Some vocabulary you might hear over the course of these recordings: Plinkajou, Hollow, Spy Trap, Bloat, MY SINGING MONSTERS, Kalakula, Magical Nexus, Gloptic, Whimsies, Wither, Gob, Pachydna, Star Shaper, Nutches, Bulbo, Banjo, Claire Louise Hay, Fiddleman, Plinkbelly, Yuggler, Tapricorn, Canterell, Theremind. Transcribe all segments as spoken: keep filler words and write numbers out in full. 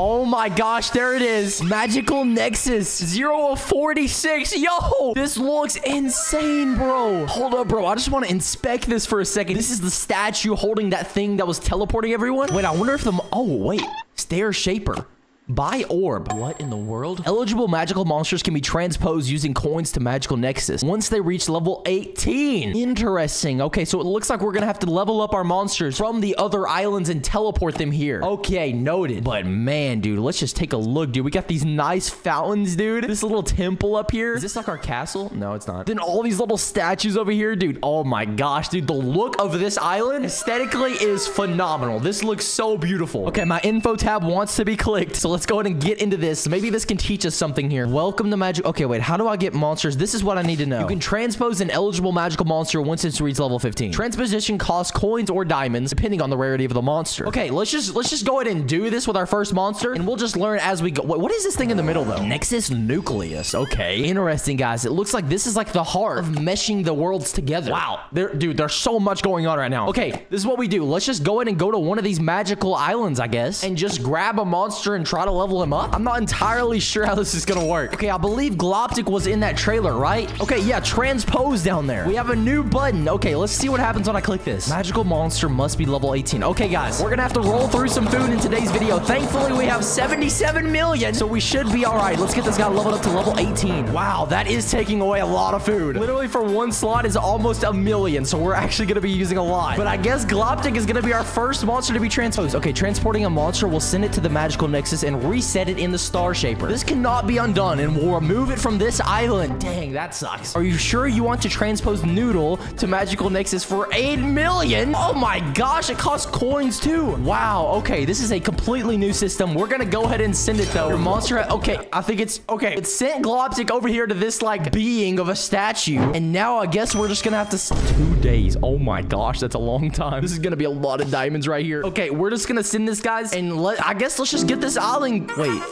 Oh my gosh, there it is. Magical Nexus, zero of forty-six. Yo, this looks insane, bro. Hold up, bro. I just want to inspect this for a second. This is the statue holding that thing that was teleporting everyone. Wait, I wonder if the... Oh, wait. Star Shaper. Buy orb. What in the world? Eligible magical monsters can be transposed using coins to Magical Nexus once they reach level eighteen. Interesting. Okay, so it looks like we're gonna have to level up our monsters from the other islands and teleport them here. Okay, noted. But man, dude, let's just take a look, dude. We got these nice fountains, dude. This little temple up here. Is this like our castle? No, it's not. Then all these little statues over here, dude. Oh my gosh, dude. The look of this island aesthetically is phenomenal. This looks so beautiful. Okay, my info tab wants to be clicked. So let's Let's go ahead and get into this. Maybe this can teach us something here. Welcome to magic. Okay, wait. How do I get monsters? This is what I need to know. You can transpose an eligible magical monster once it's reached level fifteen. Transposition costs coins or diamonds, depending on the rarity of the monster. Okay, let's just let's just go ahead and do this with our first monster, and we'll just learn as we go. Wait, what is this thing in the middle though? Nexus nucleus. Okay, interesting, guys. It looks like this is like the heart of meshing the worlds together. Wow, there, dude, there's so much going on right now. Okay, this is what we do. Let's just go ahead and go to one of these magical islands, I guess, and just grab a monster and try to level him up. I'm not entirely sure how this is gonna work. Okay, I believe Gloptic was in that trailer, right? Okay, yeah, transpose down there. We have a new button. Okay, let's see what happens when I click this. Magical monster must be level eighteen. Okay, guys, we're gonna have to roll through some food in today's video. Thankfully, we have seventy-seven million, so we should be all right. Let's get this guy leveled up to level eighteen. Wow, that is taking away a lot of food. Literally, for one slot is almost a million, so we're actually gonna be using a lot. But I guess Gloptic is gonna be our first monster to be transposed. Okay, transporting a monster will send it to the Magical Nexus and reset it in the Star Shaper. This cannot be undone, and we'll remove it from this island. Dang, that sucks. Are you sure you want to transpose Noodle to Magical Nexus for eight million? Oh my gosh, it costs coins too. Wow, okay, this is a completely new system. We're gonna go ahead and send it though. Your monster, okay, I think it's, okay. It sent Gloptic over here to this like being of a statue, and now I guess we're just gonna have to, two days. Oh my gosh, that's a long time. This is gonna be a lot of diamonds right here. Okay, we're just gonna send this, guys, and let, I guess let's just get this out. Wait.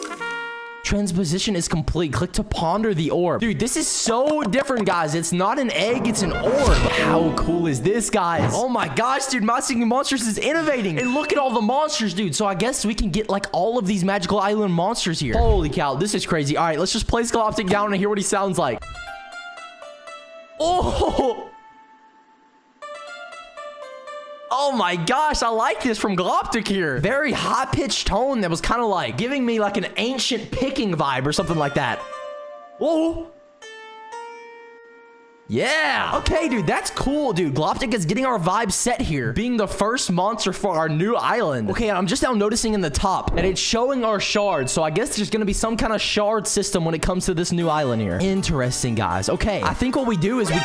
Transposition is complete. Click to ponder the orb. Dude, this is so different, guys. It's not an egg, it's an orb. How cool is this, guys? Oh my gosh, dude. My Singing Monsters is innovating. And look at all the monsters, dude. So I guess we can get like all of these magical island monsters here. Holy cow, this is crazy. All right, let's just place Gloptic down and hear what he sounds like. Oh, Oh my gosh, I like this from Gloptic here. Very high-pitched tone that was kind of like giving me like an ancient picking vibe or something like that. Whoa. Yeah. Okay, dude, that's cool, dude. Gloptic is getting our vibe set here, being the first monster for our new island. Okay, I'm just now noticing in the top that it's showing our shards, so I guess there's gonna be some kind of shard system when it comes to this new island here. Interesting, guys. Okay, I think what we do is we...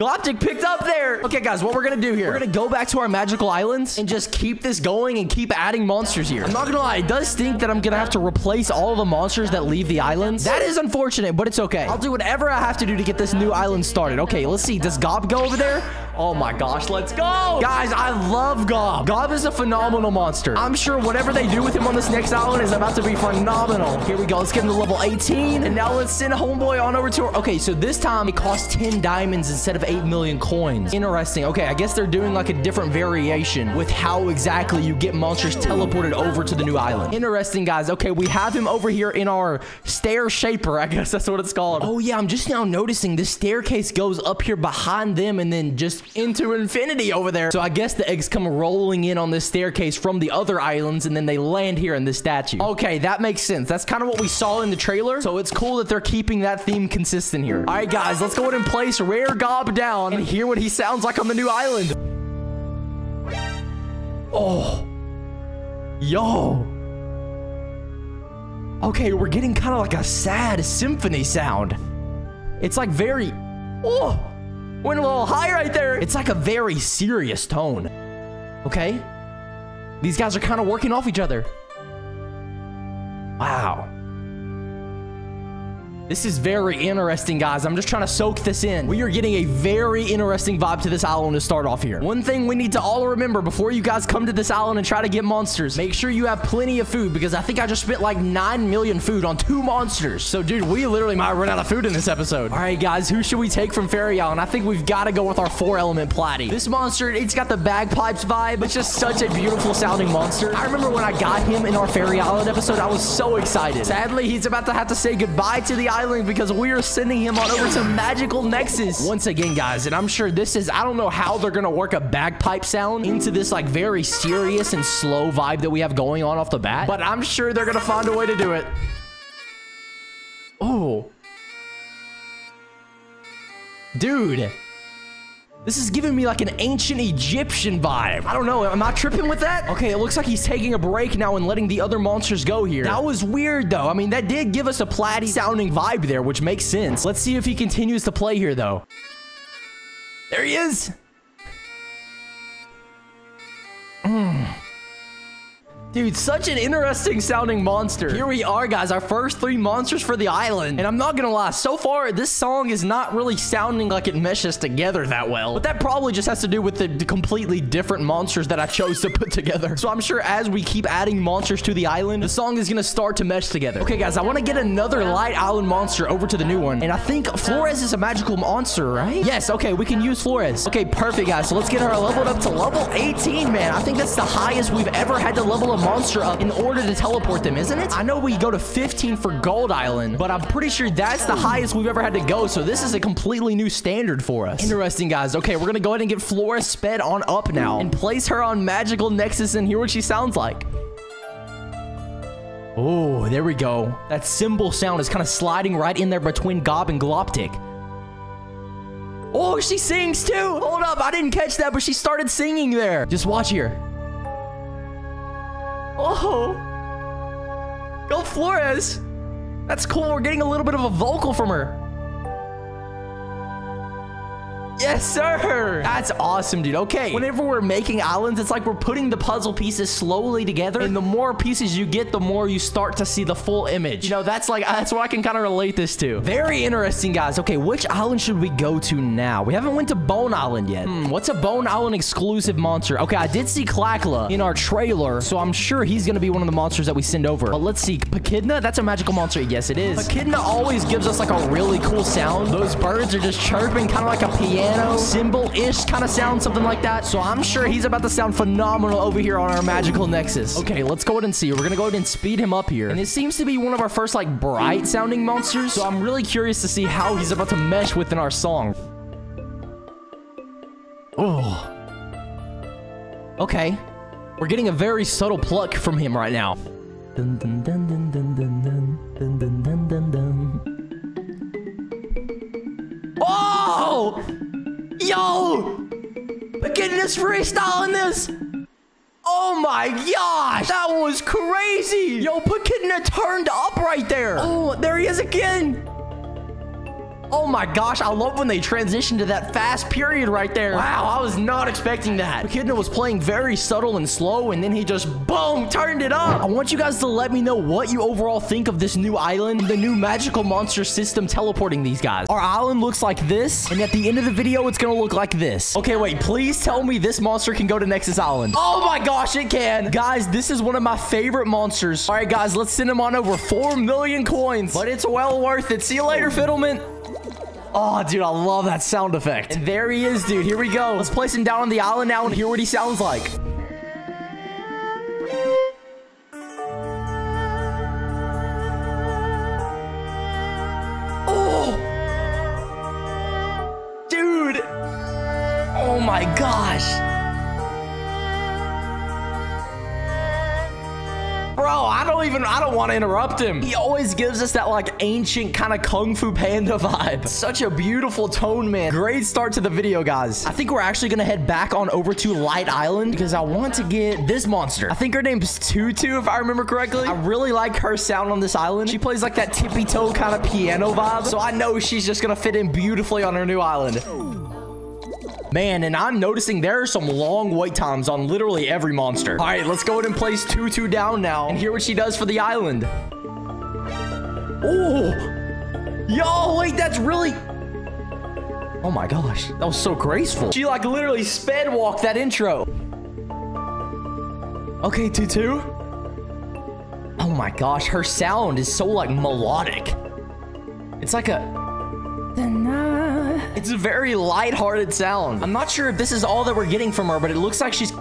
Gloptic picked up there. Okay, guys, what we're gonna do here, we're gonna go back to our magical islands and just keep this going and keep adding monsters here. I'm not gonna lie, it does stink that I'm gonna have to replace all the monsters that leave the islands. That is unfortunate, but it's okay. I'll do whatever I have to do to get this new island started. Okay, let's see. Does Gob go over there? Oh my gosh, let's go. Guys, I love Gob. Gob is a phenomenal monster. I'm sure whatever they do with him on this next island is about to be phenomenal. Here we go. Let's get him to level eighteen. And now let's send Homeboy on over to our... Okay, so this time it costs ten diamonds instead of eight million coins. Interesting. Okay, I guess they're doing like a different variation with how exactly you get monsters teleported over to the new island. Interesting, guys. Okay, we have him over here in our Stair Shaper. I guess that's what it's called. Oh yeah, I'm just now noticing this staircase goes up here behind them and then just into infinity over there. So I guess the eggs come rolling in on this staircase from the other islands and then they land here in this statue. Okay, that makes sense. That's kind of what we saw in the trailer. So it's cool that they're keeping that theme consistent here. All right, guys, let's go ahead and place Rare Gob down and hear what he sounds like on the new island. Oh, yo. Okay, we're getting kind of like a sad symphony sound. It's like very, oh, went a little high right there. It's like a very serious tone. Okay, these guys are kind of working off each other. Wow. This is very interesting, guys. I'm just trying to soak this in. We are getting a very interesting vibe to this island to start off here. One thing we need to all remember before you guys come to this island and try to get monsters, make sure you have plenty of food, because I think I just spent like nine million food on two monsters. So, dude, we literally might run out of food in this episode. All right, guys, who should we take from Fairy Island? I think we've got to go with our four-element Platy. This monster, it's got the bagpipes vibe. It's just such a beautiful sounding monster. I remember when I got him in our Fairy Island episode, I was so excited. Sadly, he's about to have to say goodbye to the island, because we are sending him on over to Magical Nexus once again, guys. And I'm sure this is, I don't know how they're gonna work a bagpipe sound into this like very serious and slow vibe that we have going on off the bat, but I'm sure they're gonna find a way to do it. Oh, dude, this is giving me like an ancient Egyptian vibe. I don't know. Am I tripping with that? Okay, it looks like he's taking a break now and letting the other monsters go here. That was weird, though. I mean, that did give us a platy sounding vibe there, which makes sense. Let's see if he continues to play here, though. There he is. Mmm. Dude, such an interesting sounding monster. Here we are, guys, our first three monsters for the island. And I'm not gonna lie, so far, this song is not really sounding like it meshes together that well. But that probably just has to do with the completely different monsters that I chose to put together. So I'm sure as we keep adding monsters to the island, the song is gonna start to mesh together. Okay, guys, I wanna get another Light Island monster over to the new one. And I think Flores is a magical monster, right? Yes, okay, we can use Flores. Okay, perfect, guys. So let's get her leveled up to level eighteen, man. I think that's the highest we've ever had to level a monster up in order to teleport them, isn't it? I know we go to fifteen for Gold Island, but I'm pretty sure that's the highest we've ever had to go, so this is a completely new standard for us. Interesting, guys. Okay, we're gonna go ahead and get Flora sped on up now and place her on Magical Nexus and hear what she sounds like. Oh, there we go. That cymbal sound is kind of sliding right in there between Gob and Gloptic. Oh, she sings too. Hold up, I didn't catch that, but she started singing there. Just watch here. Oh, go Flores. That's cool. We're getting a little bit of a vocal from her. Yes, sir. That's awesome, dude. Okay. Whenever we're making islands, it's like we're putting the puzzle pieces slowly together. And the more pieces you get, the more you start to see the full image. You know, that's like, that's what I can kind of relate this to. Very interesting, guys. Okay, which island should we go to now? We haven't went to Bone Island yet. Hmm, what's a Bone Island exclusive monster? Okay, I did see Kalakula in our trailer, so I'm sure he's going to be one of the monsters that we send over. But let's see. Pachydna? That's a magical monster. Yes, it is. Pachydna always gives us like a really cool sound. Those birds are just chirping, kind of like a piano cymbal-ish kind of sound, something like that. So I'm sure he's about to sound phenomenal over here on our Magical Nexus. Okay, let's go ahead and see. We're gonna go ahead and speed him up here. And it seems to be one of our first like bright sounding monsters. So I'm really curious to see how he's about to mesh within our song. Oh. Okay. We're getting a very subtle pluck from him right now. Dun, dun, dun, dun, dun, dun, dun, dun, dun, dun, dun. Oh! Yo! Pachydna's freestyling this! Oh my gosh! That was crazy! Yo, Pachydna turned up right there! Oh, there he is again! Oh my gosh, I love when they transition to that fast period right there. Wow, I was not expecting that. Pachydna was playing very subtle and slow, and then he just, boom, turned it up. I want you guys to let me know what you overall think of this new island, the new magical monster system teleporting these guys. Our island looks like this, and at the end of the video, it's gonna look like this. Okay, wait, please tell me this monster can go to Nexus Island. Oh my gosh, it can. Guys, this is one of my favorite monsters. All right, guys, let's send him on over four million coins, but it's well worth it. See you later, Fiddleman. Oh, dude, I love that sound effect. And there he is, dude. Here we go. Let's place him down on the island now and hear what he sounds like. Oh! Dude! Oh, my gosh. Bro, I don't even, I don't want to interrupt him. He always gives us that like ancient kind of Kung Fu Panda vibe. Such a beautiful tone, man. Great start to the video, guys. I think we're actually going to head back on over to Light Island because I want to get this monster. I think her name's Tutu, if I remember correctly. I really like her sound on this island. She plays like that tippy toe kind of piano vibe. So I know she's just going to fit in beautifully on her new island. Man, and I'm noticing there are some long wait times on literally every monster. All right, let's go ahead and place Tutu down now and hear what she does for the island. Oh, Yo, wait, that's really... Oh my gosh, that was so graceful. She like literally sped walked that intro. Okay, Tutu. Oh my gosh, her sound is so like melodic. It's like a... It's a very lighthearted sound. I'm not sure if this is all that we're getting from her, but it looks like she's...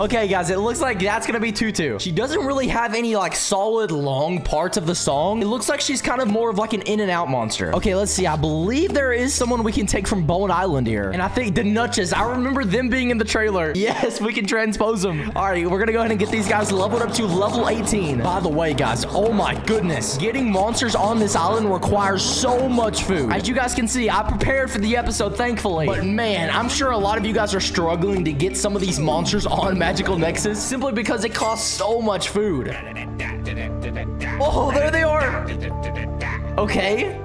Okay, guys, it looks like that's gonna be Tutu. She doesn't really have any, like, solid, long parts of the song. It looks like she's kind of more of, like, an in-and-out monster. Okay, let's see. I believe there is someone we can take from Bowen Island here. And I think the Nutches. I remember them being in the trailer. Yes, we can transpose them. All right, we're gonna go ahead and get these guys leveled up to level eighteen. By the way, guys, oh, my goodness. Getting monsters on this island requires so much food. As you guys can see, I prepared for the episode, thankfully. But, man, I'm sure a lot of you guys are struggling to get some of these monsters on Magic. Magical Nexus simply because it costs so much food. Oh, there they are. Okay.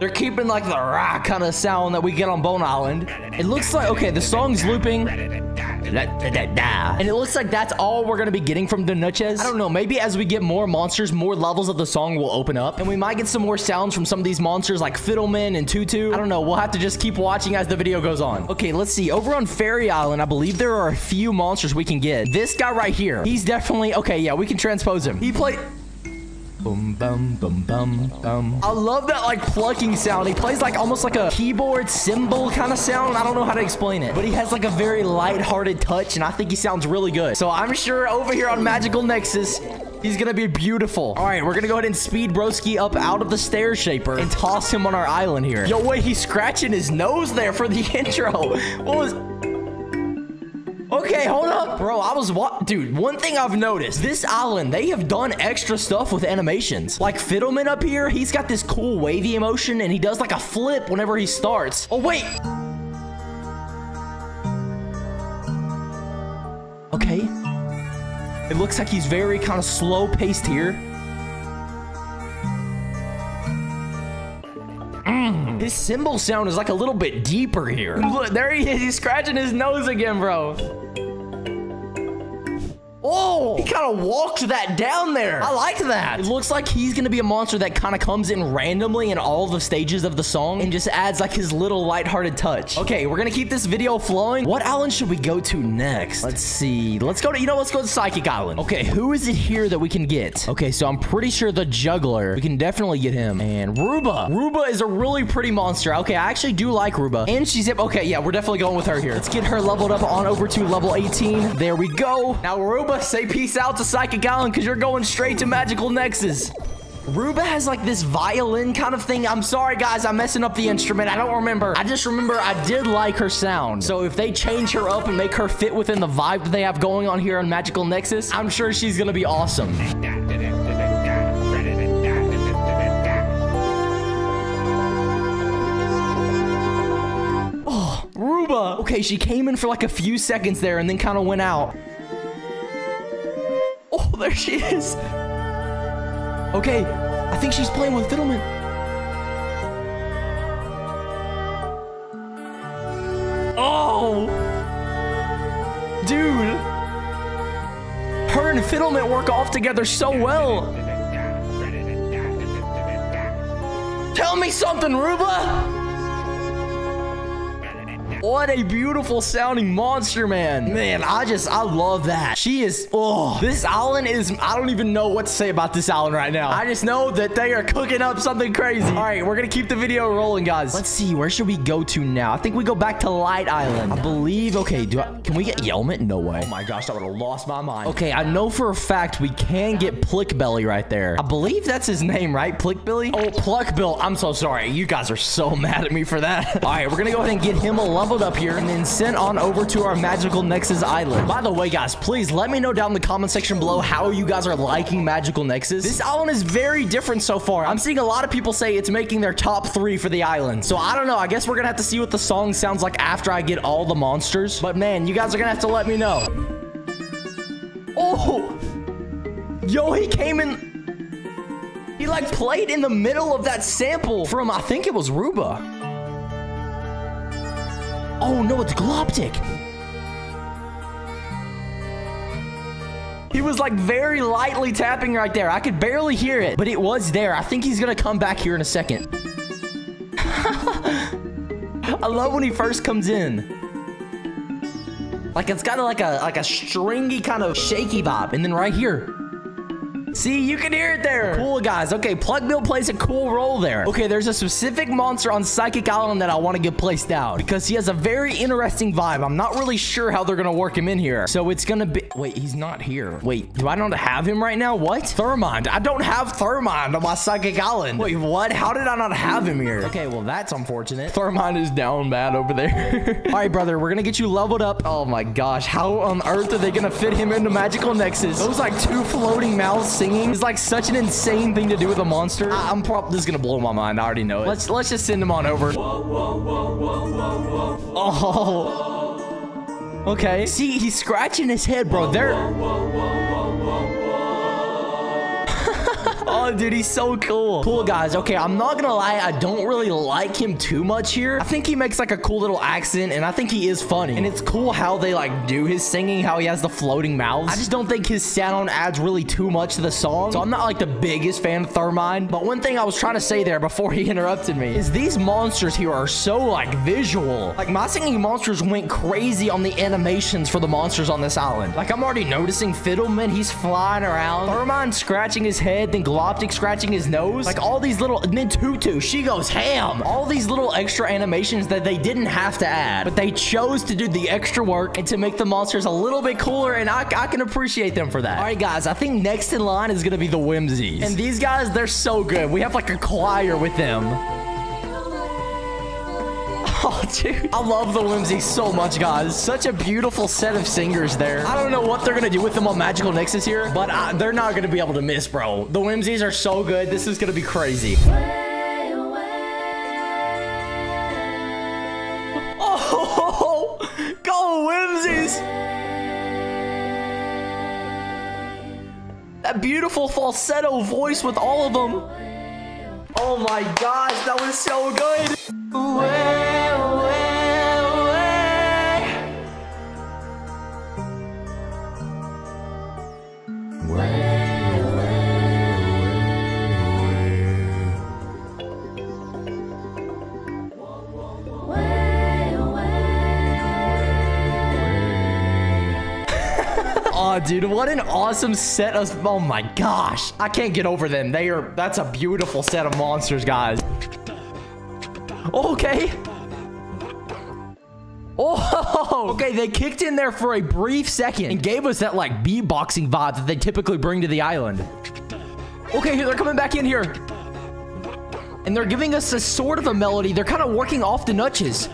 They're keeping like the rah kind of sound that we get on Bone Island. It looks like, okay, the song's looping. And it looks like that's all we're going to be getting from the Nutches. I don't know. Maybe as we get more monsters, more levels of the song will open up. And we might get some more sounds from some of these monsters like Fiddleman and Tutu. I don't know. We'll have to just keep watching as the video goes on. Okay, let's see. Over on Fairy Island, I believe there are a few monsters we can get. This guy right here. He's definitely... Okay, yeah, we can transpose him. He played... Boom, boom, boom, boom, boom. I love that, like, plucking sound. He plays, like, almost like a keyboard cymbal kind of sound. I don't know how to explain it. But he has, like, a very lighthearted touch, and I think he sounds really good. So I'm sure over here on Magical Nexus, he's gonna be beautiful. All right, we're gonna go ahead and speed Broski up out of the Star Shaper and toss him on our island here. Yo, wait, he's scratching his nose there for the intro. What was... Okay, hold up. Bro, I was what? Dude, one thing I've noticed. This island, they have done extra stuff with animations. Like Fiddleman up here, he's got this cool wavy emotion, and he does like a flip whenever he starts. Oh, wait. Okay. It looks like he's very kind of slow-paced here. Mm. His cymbal sound is like a little bit deeper here. Look, there he is. He's scratching his nose again, bro. Oh, he kind of walked that down there. I like that. It looks like he's going to be a monster that kind of comes in randomly in all the stages of the song and just adds like his little lighthearted touch. Okay, we're going to keep this video flowing. What island should we go to next? Let's see. Let's go to, you know, let's go to Psychic Island. Okay, who is it here that we can get? Okay, so I'm pretty sure the Juggler. We can definitely get him. And Ruba. Ruba is a really pretty monster. Okay, I actually do like Ruba. And she's hip. Okay, yeah, we're definitely going with her here. Let's get her leveled up on over to level eighteen. There we go. Now, Ruba. Say peace out to Psychic Island because you're going straight to Magical Nexus. Ruba has like this violin kind of thing. I'm sorry, guys. I'm messing up the instrument. I don't remember. I just remember I did like her sound. So if they change her up and make her fit within the vibe that they have going on here on Magical Nexus, I'm sure she's going to be awesome. Oh, Ruba. Okay, she came in for like a few seconds there and then kind of went out. Oh, there she is. Okay, I think she's playing with Fiddleman. Oh! Dude! Her and Fiddleman work off together so well. Tell me something, Ruba! What a beautiful sounding monster, man. Man, I just, I love that. She is, oh, this island is, I don't even know what to say about this island right now. I just know that they are cooking up something crazy. All right, we're going to keep the video rolling, guys. Let's see, where should we go to now? I think we go back to Light Island. I believe, okay, do I, can we get Yelmet? No way. Oh my gosh, I would have lost my mind. Okay, I know for a fact we can get Plinkbelly right there. I believe that's his name, right? Plinkbelly? Oh, Pluckbill. I'm so sorry. You guys are so mad at me for that. All right, we're going to go ahead and get him a lump up here and then sent on over to our Magical Nexus island. By the way, guys, please let me know down in the comment section below how you guys are liking Magical Nexus. This island is very different so far. I'm seeing a lot of people say it's making their top three for the island. So I don't know. I guess we're gonna have to see what the song sounds like after I get all the monsters. But man, you guys are gonna have to let me know. Oh, yo, he came in. He like played in the middle of that sample from, I think it was Ruba. Oh, no, it's Gloptic. He was like very lightly tapping right there. I could barely hear it, but it was there. I think he's gonna come back here in a second. I love when he first comes in. Like it's got like a like a stringy kind of shaky vibe, and then right here. See, you can hear it there. Cool, guys. Okay, Plugbill plays a cool role there. Okay, there's a specific monster on Psychic Island that I want to get placed out because he has a very interesting vibe. I'm not really sure how they're going to work him in here. So it's going to be... Wait, he's not here. Wait, do I not have him right now? What? Theremind. I don't have Theremind on my Psychic Island. Wait, what? How did I not have him here? Okay, well, that's unfortunate. Theremind is down bad over there. All right, brother. We're going to get you leveled up. Oh, my gosh. How on earth are they going to fit him into Magical Nexus? Those, like, two floating mouths singing is like such an insane thing to do with a monster. I, I'm probably this is gonna blow my mind. I already know it. Let's let's just send him on over. Whoa, whoa, whoa, whoa, whoa, whoa. Oh, okay. See, he's scratching his head, bro. There. Oh, dude, he's so cool. Cool, guys. Okay, I'm not gonna lie. I don't really like him too much here. I think he makes like a cool little accent, and I think he is funny. And it's cool how they like do his singing, how he has the floating mouths. I just don't think his sound adds really too much to the song. So I'm not like the biggest fan of Theremind. But one thing I was trying to say there before he interrupted me is these monsters here are so like visual. Like My Singing Monsters went crazy on the animations for the monsters on this island. Like I'm already noticing Fiddleman, he's flying around. Theremind scratching his head, then Gloptic scratching his nose. Like all these little, and then Tutu, she goes ham. All these little extra animations that they didn't have to add, but they chose to do the extra work and to make the monsters a little bit cooler, and I, I can appreciate them for that. All right, guys, I think next in line is gonna be the Whimsies. And these guys, they're so good. We have like a choir with them. Oh, dude. I love the Whimsies so much, guys. Such a beautiful set of singers there. I don't know what they're going to do with them on Magical Nexus here, but I, they're not going to be able to miss, bro. The Whimsies are so good. This is going to be crazy. Oh, go Whimsies. That beautiful falsetto voice with all of them. Oh, my gosh. That was so good. Away. Oh, dude, what an awesome set of, oh my gosh, I can't get over them. They are, that's a beautiful set of monsters, guys. Okay. Oh, okay, they kicked in there for a brief second and gave us that like beatboxing vibe that they typically bring to the island. Okay, they're coming back in here. And they're giving us a sort of a melody. They're kind of working off the nutches.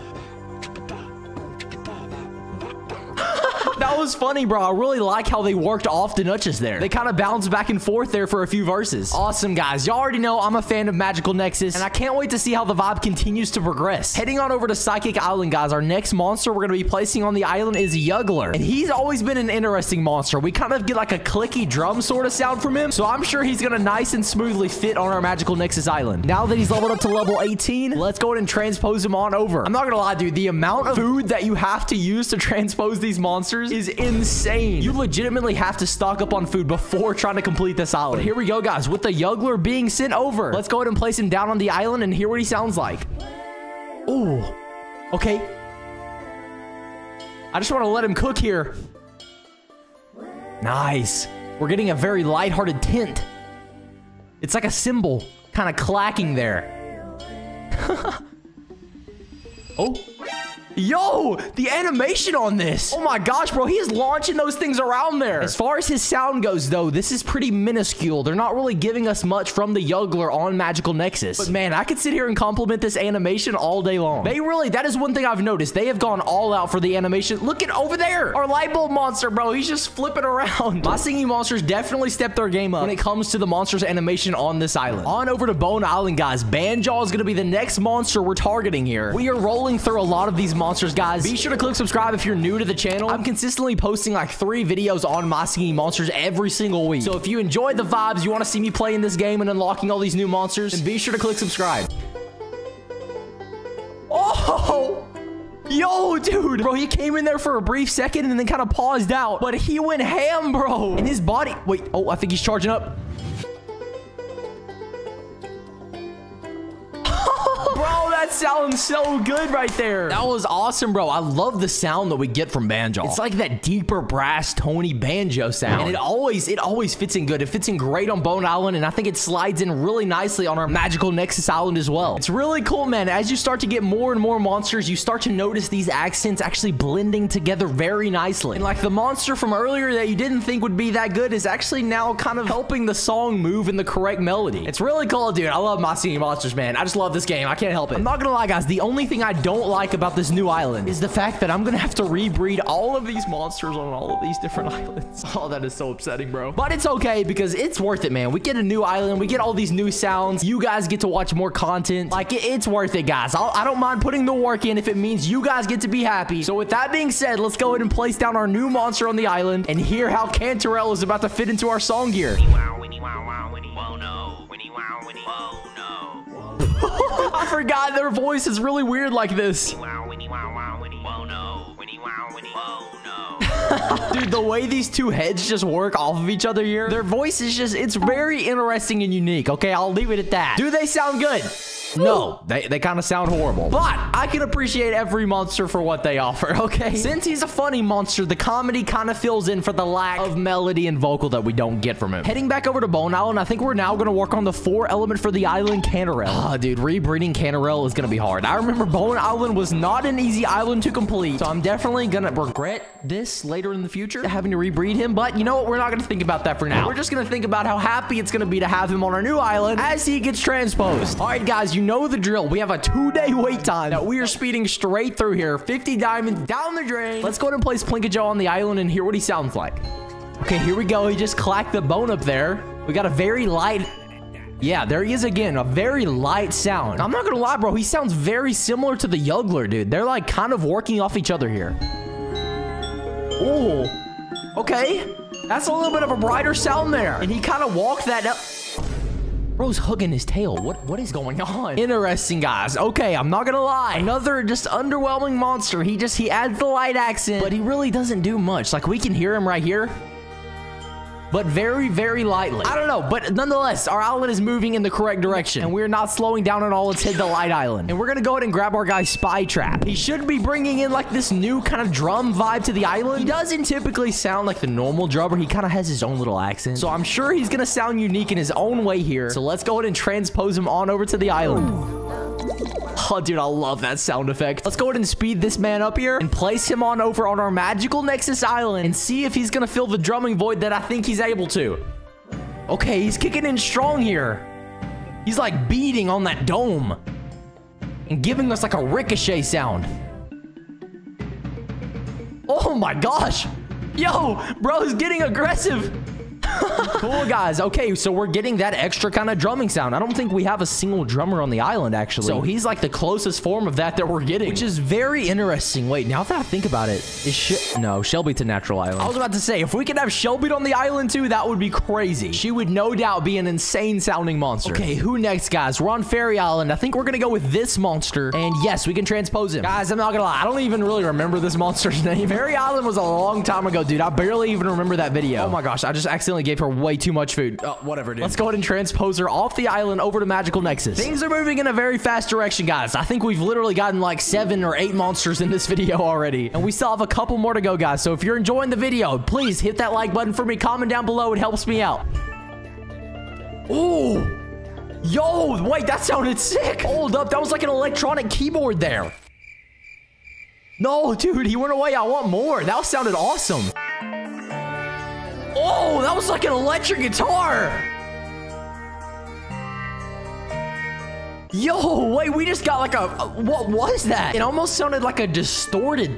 That was funny, bro. I really like how they worked off the nutches there. They kind of bounced back and forth there for a few verses. Awesome, guys. Y'all already know I'm a fan of Magical Nexus, and I can't wait to see how the vibe continues to progress. Heading on over to Psychic Island, guys. Our next monster we're going to be placing on the island is Yuggler, and he's always been an interesting monster. We kind of get like a clicky drum sort of sound from him, so I'm sure he's going to nice and smoothly fit on our Magical Nexus island. Now that he's leveled up to level eighteen, let's go ahead and transpose him on over. I'm not going to lie, dude. The amount of food that you have to use to transpose these monsters is insane. You legitimately have to stock up on food before trying to complete this island. But here we go, guys, with the Yuggler being sent over. Let's go ahead and place him down on the island and hear what he sounds like. Oh, okay. I just want to let him cook here. Nice. We're getting a very lighthearted tint. It's like a cymbal kind of clacking there. Oh. Yo, the animation on this. Oh my gosh, bro. He is launching those things around there. As far as his sound goes, though, this is pretty minuscule. They're not really giving us much from the Yuggler on Magical Nexus. But man, I could sit here and compliment this animation all day long. They really, that is one thing I've noticed. They have gone all out for the animation. Look at over there. Our light bulb monster, bro. He's just flipping around. My Singing Monsters definitely stepped their game up when it comes to the monster's animation on this island. On over to Bone Island, guys. Banjo is going to be the next monster we're targeting here. We are rolling through a lot of these monsters. Monsters, guys. Be sure to click subscribe if you're new to the channel. I'm consistently posting like three videos on My Singing Monsters every single week. So if you enjoyed the vibes, you want to see me playing this game and unlocking all these new monsters, then be sure to click subscribe. Oh, Yo, dude. Bro, he came in there for a brief second and then kind of paused out. But he went ham, bro. And his body... Wait. Oh, I think he's charging up. Bro, that sounds so good right there. That was awesome, bro. I love the sound that we get from banjo. It's like that deeper brass Tony banjo sound. And it always, it always fits in good. It fits in great on Bone Island, and I think it slides in really nicely on our Magical Nexus Island as well. It's really cool, man. As you start to get more and more monsters, you start to notice these accents actually blending together very nicely. And like the monster from earlier that you didn't think would be that good is actually now kind of helping the song move in the correct melody. It's really cool, dude. I love My Singing Monsters, man. I just love this game. I can't help it. I'm not gonna lie, guys. The only thing I don't like about this new island is the fact that I'm gonna have to rebreed all of these monsters on all of these different islands. Oh, that is so upsetting, bro. But it's okay because it's worth it, man. We get a new island. We get all these new sounds. You guys get to watch more content. Like, it's worth it, guys. I'll, I don't mind putting the work in if it means you guys get to be happy. So with that being said, let's go ahead and place down our new monster on the island and hear how Canterell is about to fit into our song gear. I forgot their voice is really weird like this. Dude, the way these two heads just work off of each other here, their voice is just, it's very interesting and unique. Okay, I'll leave it at that. Do they sound good? No, they, they kind of sound horrible, but I can appreciate every monster for what they offer, okay? Since he's a funny monster, the comedy kind of fills in for the lack of melody and vocal that we don't get from him. Heading back over to Bone Island, I think we're now going to work on the four element for the island, Canterell. Ah, dude, rebreeding Canterell is going to be hard. I remember Bone Island was not an easy island to complete, so I'm definitely going to regret this later in the future, having to rebreed him, but you know what? We're not going to think about that for now. We're just going to think about how happy it's going to be to have him on our new island as he gets transposed. All right, guys, you know the drill. We have a two-day wait time that we are speeding straight through here. fifty diamonds down the drain. Let's go ahead and place Plinkajou on the island and hear what he sounds like. Okay, here we go. He just clacked the bone up there. We got a very light... Yeah, there he is again. A very light sound. I'm not gonna lie, bro. He sounds very similar to the Yuggler, dude. They're like kind of working off each other here. Ooh. Okay. That's a little bit of a brighter sound there. And he kind of walked that up. Bro's hugging his tail. What, what is going on? Interesting, guys. Okay, I'm not gonna lie. Another just underwhelming monster. He just, he adds the light accent, but he really doesn't do much. Like, we can hear him right here, but very, very lightly. I don't know, but nonetheless, our island is moving in the correct direction, and we're not slowing down at all. Let's hit the light island, and we're gonna go ahead and grab our guy, Spy Trap. He should be bringing in, like, this new kind of drum vibe to the island. He doesn't typically sound like the normal drummer. He kind of has his own little accent, so I'm sure he's gonna sound unique in his own way here. So let's go ahead and transpose him on over to the island. Oh, dude, I love that sound effect. Let's go ahead and speed this man up here and place him on over on our Magical Nexus Island and see if he's gonna fill the drumming void that I think he's able to. Okay, he's kicking in strong here. He's like beating on that dome and giving us like a ricochet sound. Oh my gosh. Yo, bro's getting aggressive. Cool, guys. Okay, so we're getting that extra kind of drumming sound. I don't think we have a single drummer on the island, actually. So he's like the closest form of that that we're getting, which is very interesting. Wait, now that I think about it, is she no, Shelby to Natural Island. I was about to say, if we could have Shelby on the island too, that would be crazy. She would no doubt be an insane sounding monster. Okay, who next, guys? We're on Fairy Island. I think we're gonna go with this monster. And yes, we can transpose him. Guys, I'm not gonna lie. I don't even really remember this monster's name. Fairy Island was a long time ago, dude. I barely even remember that video. Oh my gosh, I just accidentally gave her way too much food. Oh, whatever, dude. Let's go ahead and transpose her off the island over to Magical Nexus. Things are moving in a very fast direction, guys. I think we've literally gotten like seven or eight monsters in this video already, and we still have a couple more to go, guys. So if you're enjoying the video, please hit that like button for me. Comment down below. It helps me out. Oh, yo, wait, that sounded sick. Hold up. That was like an electronic keyboard there. No, dude, he went away. I want more. That sounded awesome. Oh, that was like an electric guitar. Yo, wait, we just got like a, a... What was that? It almost sounded like a distorted...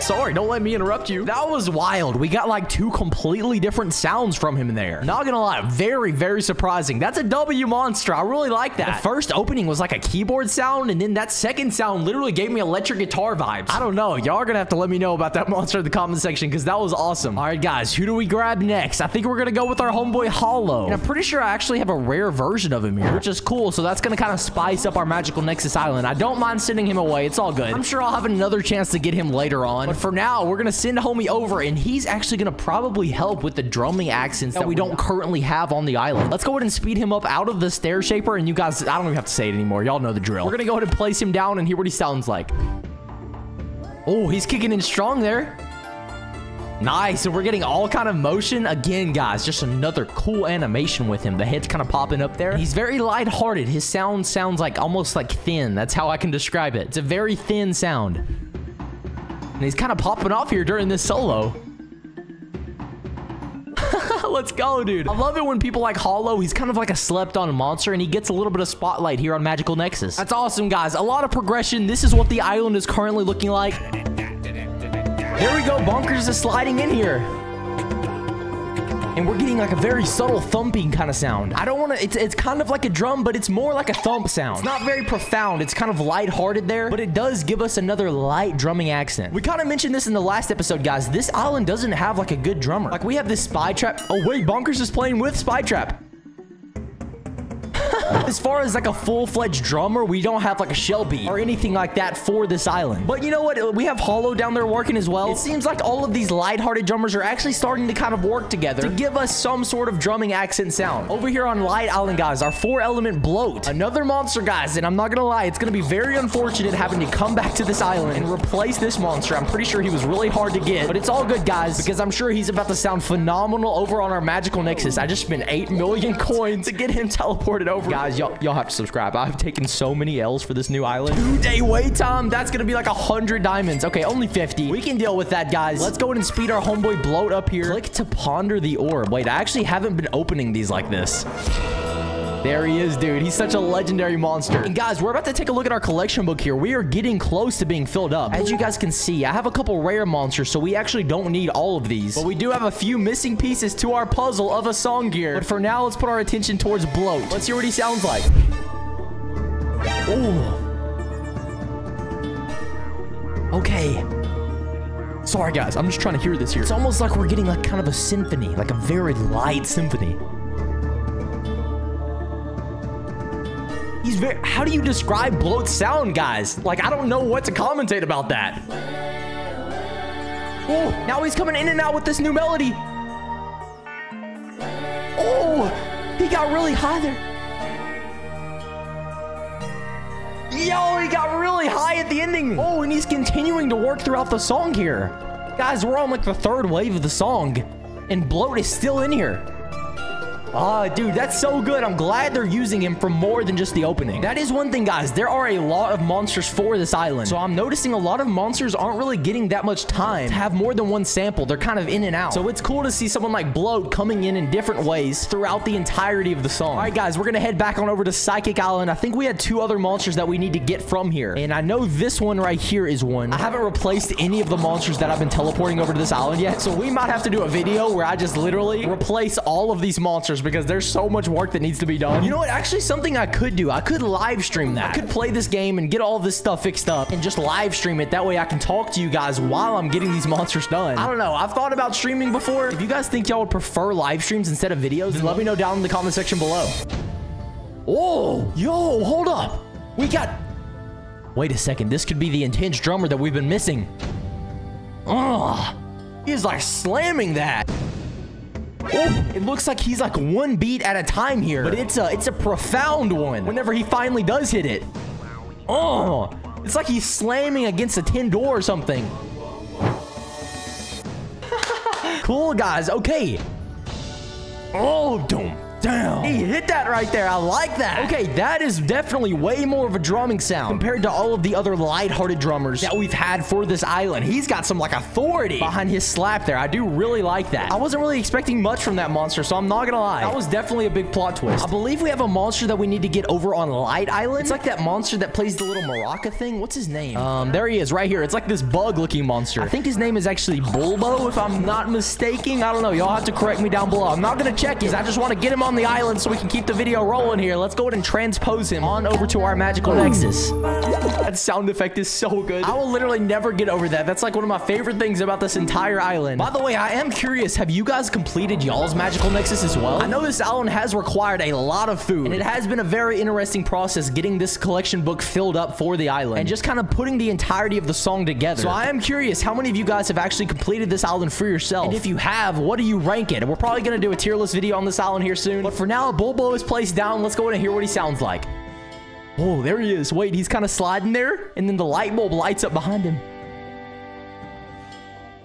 Sorry, don't let me interrupt you. That was wild. We got like two completely different sounds from him there. Not gonna lie, very, very surprising. That's a W monster. I really like that. The first opening was like a keyboard sound, and then that second sound literally gave me electric guitar vibes. I don't know. Y'all are gonna have to let me know about that monster in the comment section, because that was awesome. All right, guys, who do we grab next? I think we're gonna go with our homeboy Hollow. And I'm pretty sure I actually have a rare version of him here, which is cool. So that's gonna kind of spice up our Magical Nexus Island. I don't mind sending him away. It's all good. I'm sure I'll have another chance to get him later on. But for now, we're gonna send homie over, and he's actually gonna probably help with the drumming accents that we don't currently have on the island. Let's go ahead and speed him up out of the Star Shaper, and you guys, I don't even have to say it anymore. Y'all know the drill. We're gonna go ahead and place him down and hear what he sounds like. Oh, he's kicking in strong there. Nice, and we're getting all kind of motion again, guys. Just another cool animation with him. The head's kind of popping up there. He's very lighthearted. His sound sounds like almost like thin. That's how I can describe it. It's a very thin sound. And he's kind of popping off here during this solo. Let's go, dude. I love it when people like Hollow. He's kind of like a slept-on monster, and he gets a little bit of spotlight here on Magical Nexus. That's awesome, guys. A lot of progression. This is what the island is currently looking like. There we go. Bonkers is sliding in here. And we're getting like a very subtle thumping kind of sound. I don't want to, it's, it's kind of like a drum, but it's more like a thump sound. It's not very profound. It's kind of lighthearted there, but it does give us another light drumming accent. We kind of mentioned this in the last episode, guys. This island doesn't have like a good drummer. Like we have this Spy Trap. Oh wait, Bonkers is playing with Spy Trap. As far as like a full-fledged drummer, we don't have like a Shelby or anything like that for this island. But you know what? We have Hollow down there working as well. It seems like all of these lighthearted drummers are actually starting to kind of work together to give us some sort of drumming accent sound. Over here on Light Island, guys, our four-element Bloat. Another monster, guys, and I'm not gonna lie, it's gonna be very unfortunate having to come back to this island and replace this monster. I'm pretty sure he was really hard to get, but it's all good, guys, because I'm sure he's about to sound phenomenal over on our Magical Nexus. I just spent eight million coins to get him teleported over. Guys, y'all y'all have to subscribe. I've taken so many L's for this new island. Two-day wait time. That's going to be like one hundred diamonds. Okay, only fifty. We can deal with that, guys. Let's go ahead and speed our homeboy Bloat up here. Click to ponder the orb. Wait, I actually haven't been opening these like this. There he is, dude. He's such a legendary monster. And guys, we're about to take a look at our collection book here. We are getting close to being filled up. As you guys can see, I have a couple rare monsters, so we actually don't need all of these. But we do have a few missing pieces to our puzzle of a song gear. But for now, let's put our attention towards Bloat. Let's hear what he sounds like. Ooh. Okay. Sorry, guys. I'm just trying to hear this here. It's almost like we're getting like kind of a symphony, like a very light symphony. He's very, how do you describe Bloat's sound, guys? Like, I don't know what to commentate about that. Oh, now he's coming in and out with this new melody. Oh, he got really high there. Yo, he got really high at the ending. Oh, and he's continuing to work throughout the song here. Guys, we're on like the third wave of the song, and Bloat is still in here. Oh, dude, that's so good. I'm glad they're using him for more than just the opening. That is one thing, guys. There are a lot of monsters for this island. So I'm noticing a lot of monsters aren't really getting that much time to have more than one sample. They're kind of in and out. So it's cool to see someone like Bloat coming in in different ways throughout the entirety of the song. All right, guys, we're going to head back on over to Psychic Island. I think we had two other monsters that we need to get from here. And I know this one right here is one. I haven't replaced any of the monsters that I've been teleporting over to this island yet. So we might have to do a video where I just literally replace all of these monsters, because there's so much work that needs to be done. You know what? Actually, something I could do. I could live stream that. I could play this game and get all this stuff fixed up and just live stream it. That way I can talk to you guys while I'm getting these monsters done. I don't know. I've thought about streaming before. If you guys think y'all would prefer live streams instead of videos, then let me know down in the comment section below. Oh, yo, hold up. We got... Wait a second. This could be the intense drummer that we've been missing. Oh, he's like slamming that. Oh, it looks like he's like one beat at a time here, but it's a it's a profound one whenever he finally does hit it. Oh, it's like he's slamming against a tin door or something. Cool, guys. Okay. Oh, doom, Down. He hit that right there. I like that. Okay, that is definitely way more of a drumming sound compared to all of the other lighthearted drummers that we've had for this island. He's got some, like, authority behind his slap there. I do really like that. I wasn't really expecting much from that monster, so I'm not gonna lie. That was definitely a big plot twist. I believe we have a monster that we need to get over on Light Island. It's like that monster that plays the little maraca thing. What's his name? Um, there he is right here. It's like this bug-looking monster. I think his name is actually Bulbo, if I'm not mistaken. I don't know. Y'all have to correct me down below. I'm not gonna check his. I just want to get him on the island so we can keep the video rolling here. Let's go ahead and transpose him on over to our Magical Nexus. That sound effect is so good. I will literally never get over that. That's like one of my favorite things about this entire island. By the way, I am curious. Have you guys completed y'all's Magical Nexus as well? I know this island has required a lot of food, and it has been a very interesting process getting this collection book filled up for the island and just kind of putting the entirety of the song together. So I am curious how many of you guys have actually completed this island for yourself. And if you have, what do you rank it? And we're probably going to do a tier list video on this island here soon. But for now, Bulbo is placed down. Let's go ahead and hear what he sounds like. Oh, there he is. Wait, he's kind of sliding there. And then the light bulb lights up behind him.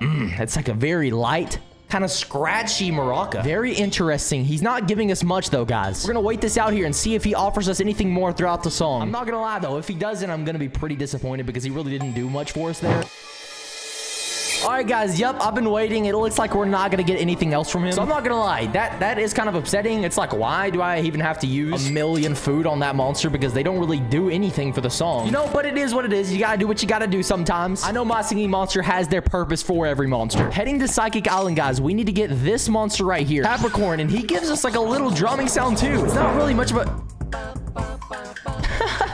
Mm, that's like a very light, kind of scratchy maraca. Very interesting. He's not giving us much though, guys. We're gonna wait this out here and see if he offers us anything more throughout the song. I'm not gonna lie though, if he doesn't, I'm gonna be pretty disappointed because he really didn't do much for us there. All right, guys. Yep, I've been waiting. It looks like we're not gonna get anything else from him. So I'm not gonna lie. That that is kind of upsetting. It's like, why do I even have to use a million food on that monster? Because they don't really do anything for the song, you know. But it is what it is. You gotta do what you gotta do sometimes. I know My Singing Monster has their purpose for every monster. Heading to Psychic Island, guys. We need to get this monster right here, Tapricorn, and he gives us like a little drumming sound too. It's not really much of a.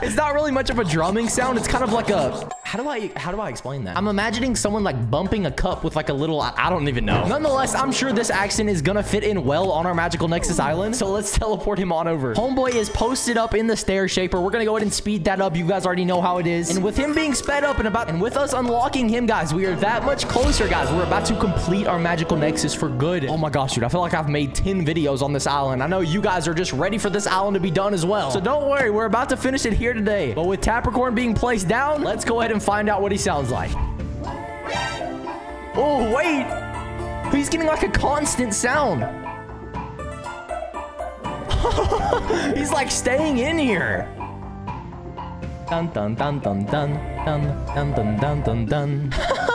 It's not really much of a drumming sound. It's kind of like a, how do I, how do I explain that? I'm imagining someone like bumping a cup with like a little, I, I don't even know. Nonetheless, I'm sure this accent is gonna fit in well on our Magical Nexus Island. So let's teleport him on over. Homeboy is posted up in the Star Shaper. We're gonna go ahead and speed that up. You guys already know how it is. And with him being sped up and about, and with us unlocking him, guys, we are that much closer, guys. We're about to complete our Magical Nexus for good. Oh my gosh, dude. I feel like I've made ten videos on this island. I know you guys are just ready for this island to be done as well. So don't worry, we're about to finish it here today. But with Tapricorn being placed down, let's go ahead and find out what he sounds like. Oh, wait. He's getting like a constant sound. He's like staying in here. Dun, dun, dun, dun, dun, dun, dun, dun, dun, dun.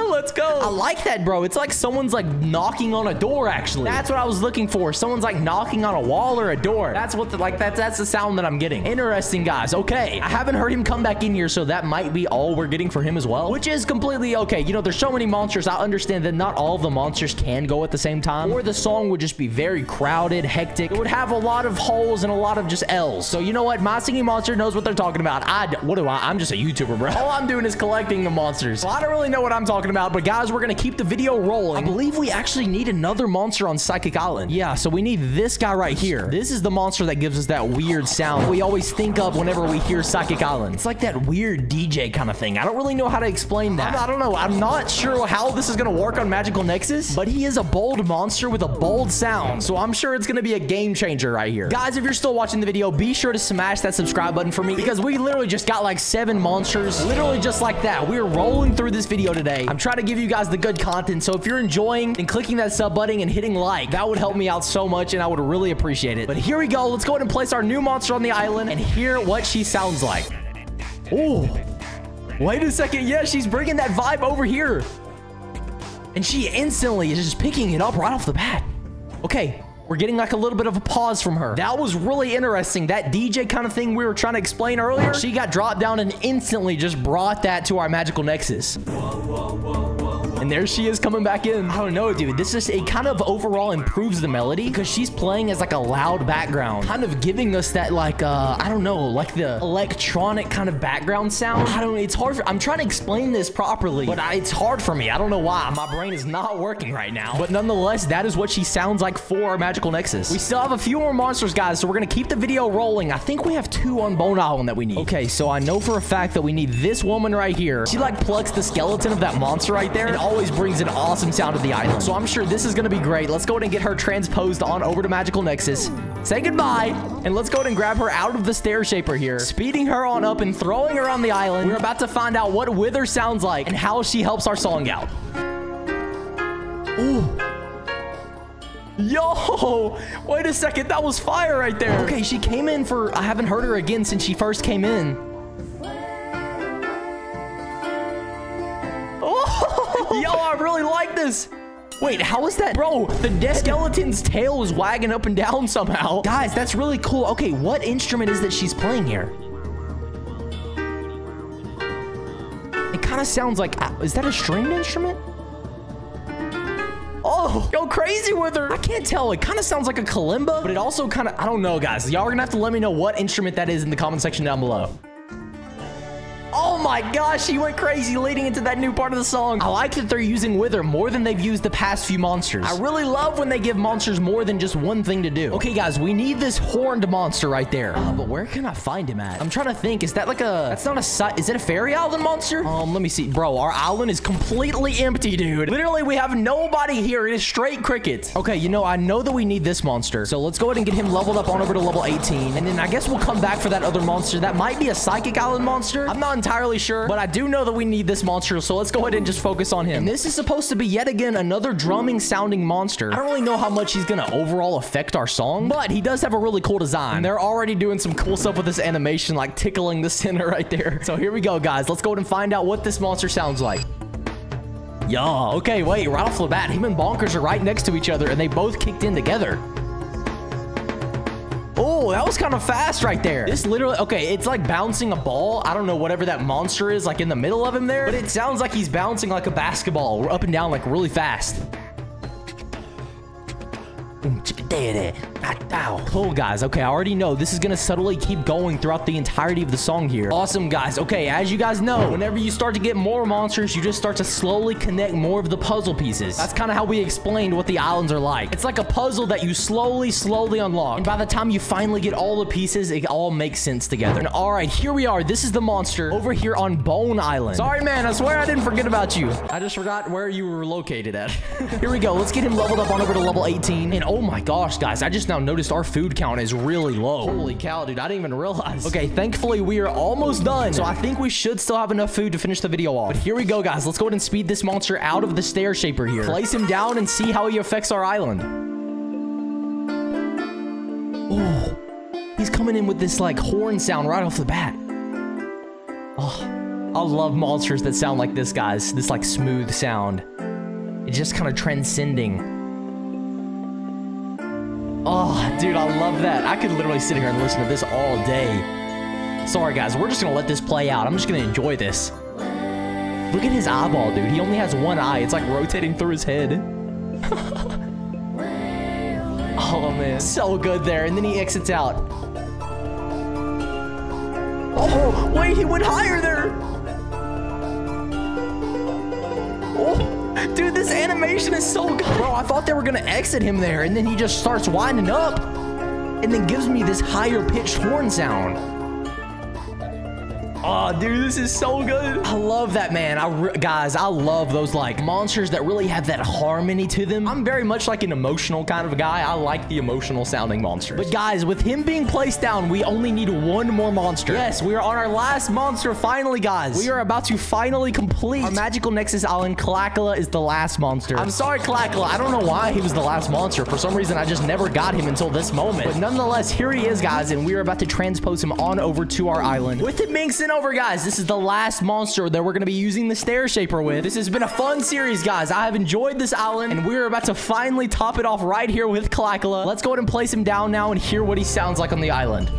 Let's go. I like that, bro. It's like someone's like knocking on a door, actually. That's what I was looking for. Someone's like knocking on a wall or a door. That's what the, like, that's, that's the sound that I'm getting. Interesting, guys. Okay. I haven't heard him come back in here, so that might be all we're getting for him as well, which is completely okay. You know, there's so many monsters. I understand that not all of the monsters can go at the same time, or the song would just be very crowded, hectic. It would have a lot of holes and a lot of just L's. So you know what? My Singing Monster knows what they're talking about. I, what do I? I'm just a YouTuber, bro. All I'm doing is collecting the monsters. Well, I don't really know what I'm talking about. But guys, we're gonna keep the video rolling. I believe we actually need another monster on Psychic Island. Yeah, so we need this guy right here. This is the monster that gives us that weird sound we always think of whenever we hear Psychic Island. It's like that weird D J kind of thing. I don't really know how to explain that. I don't know. I'm not sure how this is gonna work on Magical Nexus, but he is a bold monster with a bold sound. So I'm sure it's gonna be a game changer right here. Guys, if you're still watching the video, be sure to smash that subscribe button for me because we literally just got like seven monsters, literally just like that. We're rolling through this video today. I'm trying to give you guys the good content, so if you're enjoying and clicking that sub button and hitting like, that would help me out so much and I would really appreciate it. But here we go. Let's go ahead and place our new monster on the island and hear what she sounds like. Oh, wait a second. Yeah, she's bringing that vibe over here and she instantly is just picking it up right off the bat. Okay, we're getting like a little bit of a pause from her. That was really interesting. That D J kind of thing we were trying to explain earlier, she got dropped down and instantly just brought that to our Magical Nexus. Whoa, whoa, whoa, whoa. And there she is coming back in. I don't know, dude. This is, it kind of overall improves the melody because she's playing as like a loud background, kind of giving us that like, uh, I don't know, like the electronic kind of background sound. I don't know. It's hard. For, I'm trying to explain this properly, but I, it's hard for me. I don't know why. My brain is not working right now. But nonetheless, that is what she sounds like for our Magical Magical Nexus. We still have a few more monsters, guys, so we're gonna keep the video rolling. I think we have two on Bone Island that we need. Okay, so I know for a fact that we need this woman right here. She like plucks the skeleton of that monster right there and always brings an awesome sound to the island. So I'm sure this is gonna be great. Let's go ahead and get her transposed on over to Magical Nexus. Say goodbye, and let's go ahead and grab her out of the Star Shaper here, speeding her on up and throwing her on the island. We're about to find out what Wither sounds like and how she helps our song out. Ooh. Yo, wait a second. That was fire right there. Okay, she came in for... I haven't heard her again since she first came in. Oh, yo, I really like this. Wait, how is that? Bro, the dead skeleton's tail is wagging up and down somehow. Guys, that's really cool. Okay, what instrument is that she's playing here? It kind of sounds like... Is that a stringed instrument? Oh, yo, crazy with her. I can't tell. It kind of sounds like a kalimba, but it also kind of... I don't know, guys. Y'all are going to have to let me know what instrument that is in the comment section down below. Oh my gosh, she went crazy leading into that new part of the song. I like that they're using Wither more than they've used the past few monsters. I really love when they give monsters more than just one thing to do. Okay, guys, we need this horned monster right there. Uh, but where can I find him at? I'm trying to think. Is that like a... That's not a site. Is it a fairy island monster? Um, let me see. Bro, our island is completely empty, dude. Literally, we have nobody here. It is straight crickets. Okay, you know, I know that we need this monster. So let's go ahead and get him leveled up on over to level eighteen. And then I guess we'll come back for that other monster. That might be a psychic island monster. I'm not entirely sure, but I do know that we need this monster, so let's go ahead and just focus on him. And this is supposed to be yet again another drumming sounding monster. I don't really know how much he's gonna overall affect our song, but he does have a really cool design, and they're already doing some cool stuff with this animation, like tickling the center right there. So here we go, guys. Let's go ahead and find out what this monster sounds like. Yeah, okay, wait, right off the bat, him and Bonkers are right next to each other, and they both kicked in together. Oh, that was kind of fast right there. This literally, okay, it's like bouncing a ball. I don't know, whatever that monster is, like in the middle of him there. But it sounds like he's bouncing like a basketball. We're up and down like really fast. Cool, guys. Okay, I already know this is going to subtly keep going throughout the entirety of the song here. Awesome, guys. Okay, as you guys know, whenever you start to get more monsters, you just start to slowly connect more of the puzzle pieces. That's kind of how we explained what the islands are like. It's like a puzzle that you slowly, slowly unlock. And by the time you finally get all the pieces, it all makes sense together. And all right, here we are. This is the monster over here on Bone Island. Sorry, man. I swear I didn't forget about you. I just forgot where you were located at. Here we go. Let's get him leveled up on over to level eighteen. And oh my gosh, guys, I just now noticed our food count is really low. Holy cow, dude, I didn't even realize. Okay, thankfully we are almost done, so I think we should still have enough food to finish the video off. But here we go, guys. Let's go ahead and speed this monster out of the Star Shaper here. Place him down and see how he affects our island. Oh, he's coming in with this like horn sound right off the bat. Oh, I love monsters that sound like this, guys. This like smooth sound. It's just kind of transcending. Oh, dude, I love that. I could literally sit here and listen to this all day. Sorry, guys. We're just going to let this play out. I'm just going to enjoy this. Look at his eyeball, dude. He only has one eye. It's like rotating through his head. Oh, man. So good there. And then he exits out. Oh, wait. He went higher there. Oh. Dude, this animation is so good. Bro, I thought they were going to exit him there, and then he just starts winding up and then gives me this higher-pitched horn sound. Oh, dude, this is so good. I love that, man. I guys, I love those, like, monsters that really have that harmony to them. I'm very much like an emotional kind of a guy. I like the emotional-sounding monsters. But, guys, with him being placed down, we only need one more monster. Yes, we are on our last monster finally, guys. We are about to finally complete our Magical Nexus Island. Kalakula is the last monster. I'm sorry, Kalakula. I don't know why he was the last monster. For some reason, I just never got him until this moment. But, nonetheless, here he is, guys, and we are about to transpose him on over to our island. With it being sent over, guys, this is the last monster that we're going to be using the Star Shaper with. This has been a fun series, guys. I have enjoyed this island, and we're about to finally top it off right here with Kalakula. Let's go ahead and place him down now and hear what he sounds like on the island.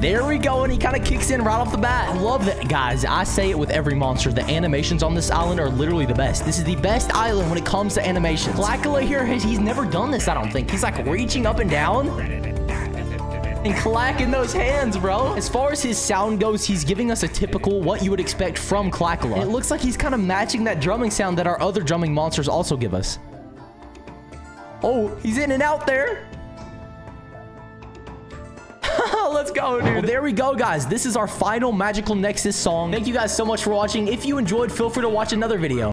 There we go, and he kind of kicks in right off the bat. I love that, guys. I say it with every monster. The animations on this island are literally the best. This is the best island when it comes to animations. Kalakula here, he's never done this, I don't think. He's like reaching up and down and clacking those hands, bro. As far as his sound goes, he's giving us a typical what you would expect from Kalakula. And it looks like he's kind of matching that drumming sound that our other drumming monsters also give us. Oh, he's in and out there. Let's go, dude. Well, there we go, guys. This is our final Magical Nexus song. Thank you guys so much for watching. If you enjoyed, feel free to watch another video.